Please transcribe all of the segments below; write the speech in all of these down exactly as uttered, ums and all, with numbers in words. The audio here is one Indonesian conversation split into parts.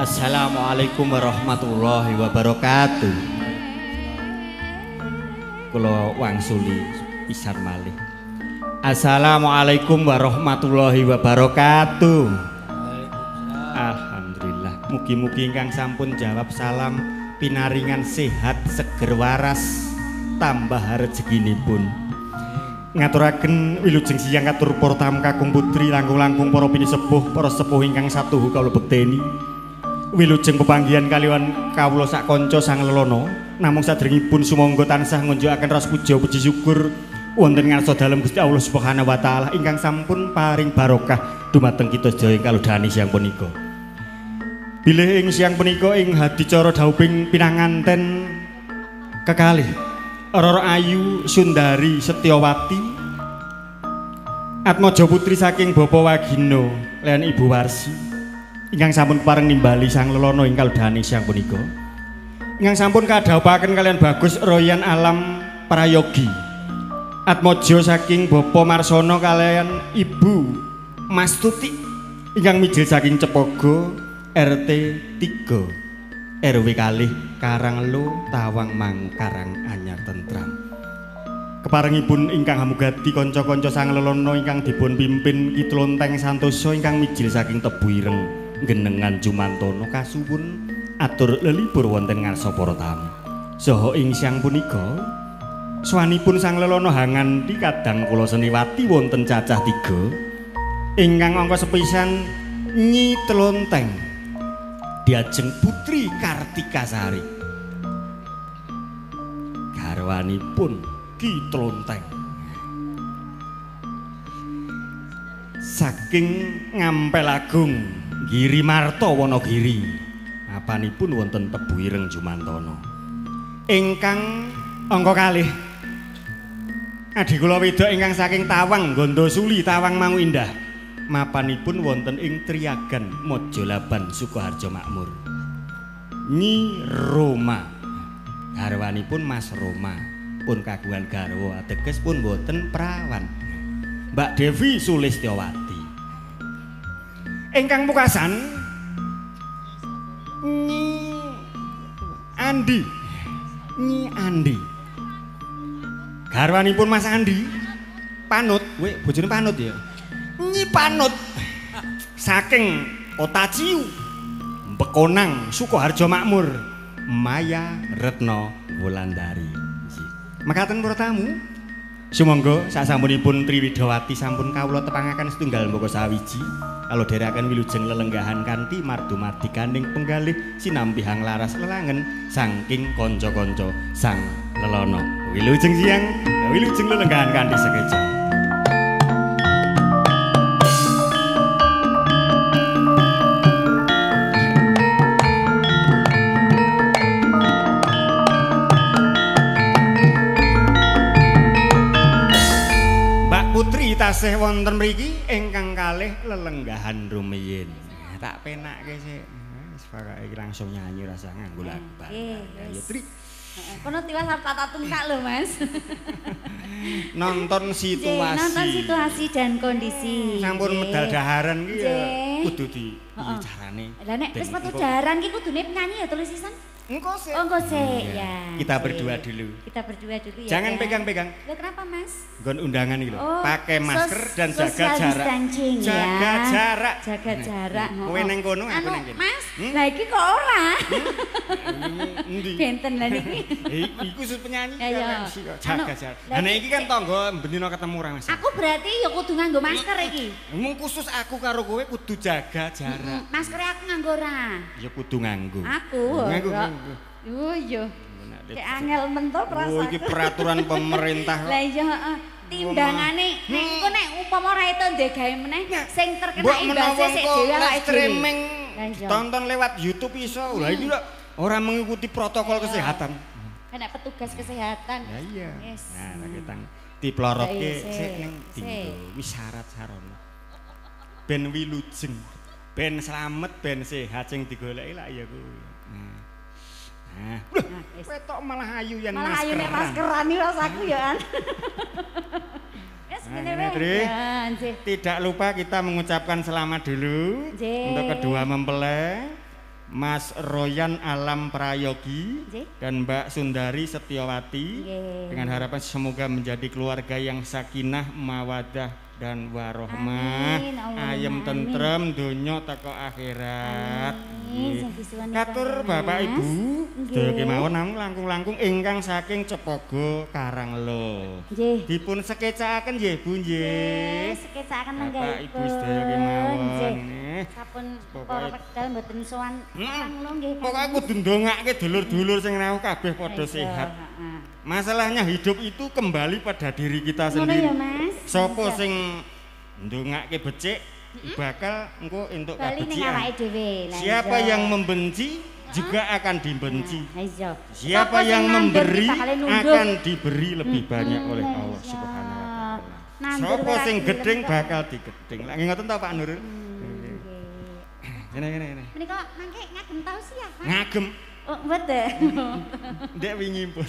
Assalamualaikum warahmatullahi wabarakatuh. Kula wangsuli pisan malih. Assalamualaikum warahmatullahi wabarakatuh. Alhamdulillah. Mugi-mugi ingkang sampun jawab salam pinaringan sehat seger waras tambah rejeginipun. Ngaturaken wilujeng siyang katur para tamu kakung putri langkung-langkung para pinisepuh para sepuh ingkang satuhu kawula bekteni. Wilujeng pepanggihan kaliwan kawula sak kanca sang lelono namung sadèrèngipun sumangga tansah ngunjukaken rasa puja puji syukur wonten ngarsa dalem Gusti Allah Subhanahu wa taala ingkang sampun paring barokah dumateng kita sedaya kalodhani siang punika. Bilih ing siang punika ing hadicara dhauping pinanganten kekalih Roro Ayu Sundari Setyawati Atmaja putri saking Bapak Wagino lan Ibu Warsi ingkang sampun pareng nimbali sang lelono ing kalodhani siang punika. Ingkang sampun kadhawuhaken kalian Bagus Royan Alam Prayogi. Atmaja saking Bapak Marsono kalian Ibu Mastuti ingkang mijil saking Cepogo R T tiga R W kalih Karanglo Tawang Mang Karang Anyar Tentram. Keparengipun ingkang hamugati kanca-kanca sang lelono ingkang dipun pimpin Ki Tlonteng Santoso ingkang mijil saking Tebu Ireng. Genengan Jumantono kasuwun atur lelipur wonten ngarsa para tamu. Saha ing siang punika swanipun sang lelono hanganti kadang kula seniwati wonten cacah tiga ingkang angka sepisan Nyi Tlonteng diajeng Putri Kartikasari garwanipun Ki Tlonteng saking Ngampel Agung Giri Marto Wonogiri apanipun wonten Tebu Ireng Jumantono ingkang angka kalih adhi kula wedok ingkang saking Tawang Gondosuli Tawang Mangu Indah mapanipun wonten ing Triagan Mojolaban Sukoharjo Makmur Nyi Roma garwanipun Mas Roma pun kagungan garwa ateges pun boten perawan Mbak Devi Sulistyawati engkang mukasan Nyi Andi Nyi Andi garwanipun Mas Andi Panut we bojone Panut ya Nyi Panut saking Kota Ciu Bekonang Sukoharjo Makmur Maya Retno Wulandari. Mekaten para tamu sumangga sasampunipun Triwidawati sampun kawula tepangaken setunggal mbaka sawiji kalau dherekaken wilujeng lelenggahan kanthi mardumardikaning penggalih sinampi hang laras lelangen saking kanca-kanca sang lelono. Wilujeng siang, wilujeng lelenggahan kanthi sekeca. Tasih wonten mriki ingkang kalih lelenggahan rumiyin. Tak penake sik. Wis pokoke langsung nyanyi rasah nganggo lagu. Ya Tri. Heeh. Kono tiwas arta tatungkak lho, Mas. Nonton situasi. Nonton situasi dan kondisi. Sampun medal daharan ki ya kudu dicarane. Lah nek wis metu daharan ki kudune penyanyi ya tulis sisan. Engko sik. Oh, engko sik ya. Kita berdua dulu. Kita berdua dulu ya. Jangan pegang-pegang. Loh kenapa, Mas? Nggon undangan iki lho. Pakai masker dan jaga jarak. Jaga jarak. Jaga jarak. Kowe nang kono, aku nang kene. Mas, lah iki kok ora? Endi? Benten lah niki. Iki khusus penyanyi ya, jaga jarak. Lah nek iki kan tangga benino ketemu ora, Mas. Aku berarti ya kudu nganggo masker iki. Mung khusus aku karo kowe kudu jaga jarak. Maskere aku nganggo ora? Ya kudu nganggo. Aku. Oh iya, kayak angel mentok perasaan. Oh ini peraturan pemerintah. Lah iya, timbangannya, itu nek upama ora itu ndhegae meneh, sing terkena imbasnya sik dhewe awake dhewe. Streaming, tonton lewat YouTube iso, lah iki lho orang mengikuti protokol kesehatan. Kan petugas kesehatan. Ya iya. Nah, kita diplorotke sik ning dinggo wis syarat-syaratane. Ben wilujeng, ben slamet, ben sehat sing digoleki lak ya kuwi. Nah, wetok malah ayu yang maskeran. Malah ayu yang maskeran ini rasaku ya kan. Tidak lupa kita mengucapkan selamat dulu untuk kedua mempelai Mas Royan Alam Prayogi J. dan Mbak Sundari Setyowati J. dengan harapan semoga menjadi keluarga yang sakinah, mawadah dan warohmah, ayem tentrem donya teko akhirat. Katur Bapak Ibu sedaya kemawon namung langkung-langkung ingkang saking Cepogo Karanglo dipun sekecaaken nggih Bu nggih sekecaaken lenggah Bapak Ibu sedaya kemawon sampun para pedal mboten sowan kanglo nggih pokoke kudu ndongake dulur-dulur sing rawuh kabeh padha sehat. Masalahnya hidup itu kembali pada diri kita sendiri. Sopo sing ndongake becik bakal engko entuk kabecikan. Siapa yang membenci juga akan dibenci. Siapa yang memberi akan diberi lebih banyak oleh Allah Subhanahu wa taala. Sopo sing gedeng bakal digedeng. Lagi ngoten ta Pak Nurul? Ngene ngene ngene. Menika mangke ngagem ta usia, Pak? Ngagem. Oh, mboten. Ndek wingi pun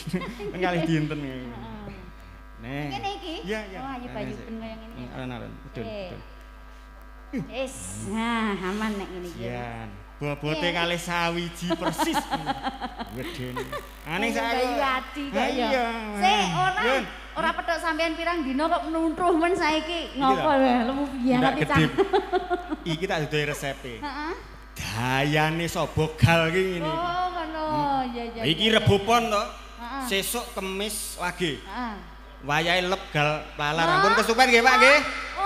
kalih dinten. Neh. Ngene iki? Iya, iya. Oh, ayu-ayuken kaya ngene. Alon-alon. Udun, udun. Wis, nah aman nek ngene iki. Iya. Bobote kalih sawiji persis. Wedeni. Ane saiki ati kok ya. Iya. Sik ora. Ora petuk sampean pirang dina kok nuntuh men saiki. Ngopo lemu biar ati cah. Iki tak duwe resepe. Heeh. Dayane sobogal ki ngene. Oh, ngono. Iya, iya. Iki Rebo Pon to. Sesuk Kemis Wage. Heeh. Wayahe lep gal plalar. Ampun kesupen nggih Pak nggih.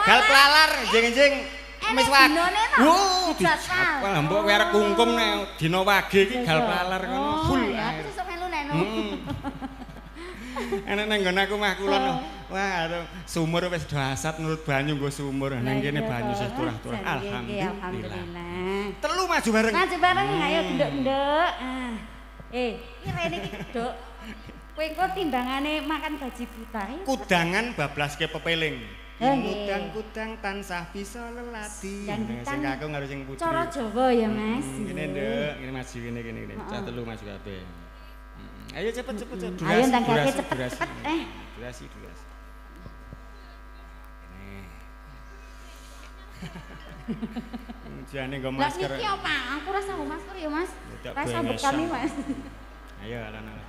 Gal plalar njing-njing. Kemis Wage. Wuh, dijak mbok werek kungkum nek dina Wage iki gal plalar ngono. Full. Aku sesuk melu nek no. Enak nang nggon aku mah kulon. Wah, sumur wis do asat nurut banyu nggo sumur. Nang kene banyu wis turah-turah. Alhamdulillah. Telu maju bareng. Maju bareng ayo nduk-nduk. Ah. Eh, iki rene iki nduk. Kowe engko timbangane makan gaji buta. Kudangan bablaske pepeling. Kudang-kudang tansah bisa lelati. Sing aku karo sing putri. Cara Jawa ya, Mas. Ngene nduk, ngene maju ngene ngene ngene. Cah telu maju kabeh. Ayo cepet cepet cepet. Ayo tangkake cepet cepet eh. Durasi durasi. Ini. Jane nggo masker. Lah iki apa? Aku rasa nggo masker ya, Mas. Rasa bekami, Mas. Ayo alon-alon.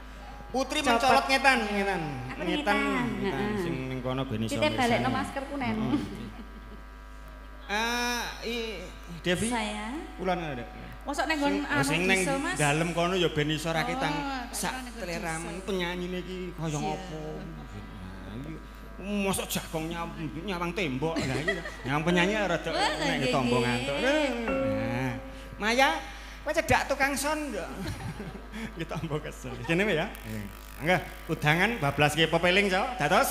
Putri mencolot ngetan, ngetan. Ngetan, ngetan sing ning kono ben iso. Kita balekno maskerku nen. Eh, Devi. Saya. Ulan ada. Mosok neng kon anu iso Mas. Dalem kono ya ben iso rakitan sak teleramen penyanyine iki kaya ngopo. Mosok jagong nyawang tembok lah iki. Nyawang penyanyi rada nek ditombo ngantuk. Nah, Maya kowe cedak tukang son yo. Iki tombo kesel. Jenenge ya. Mangga udangan bablaske pepeling so. Dados.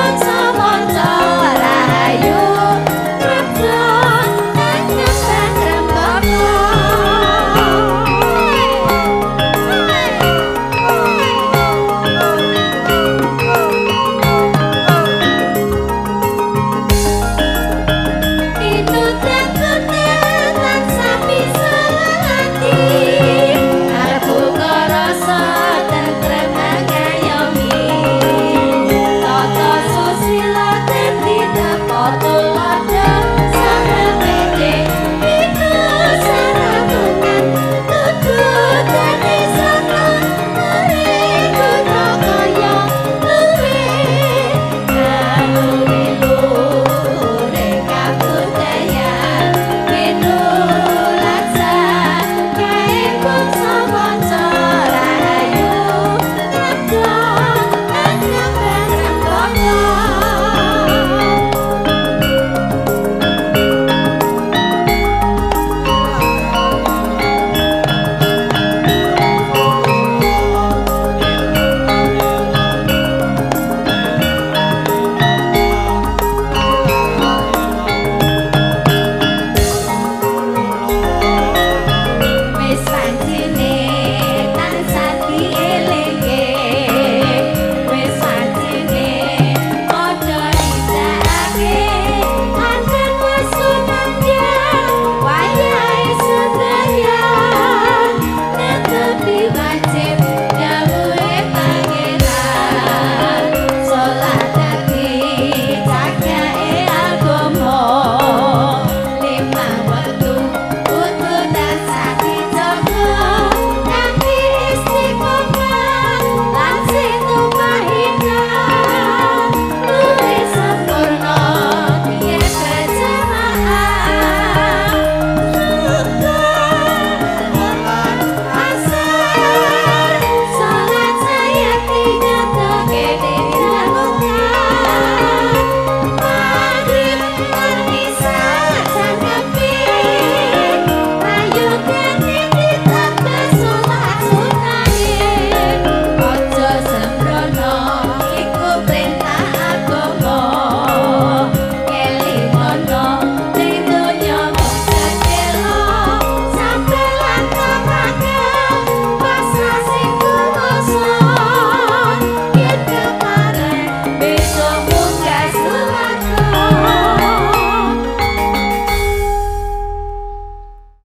What's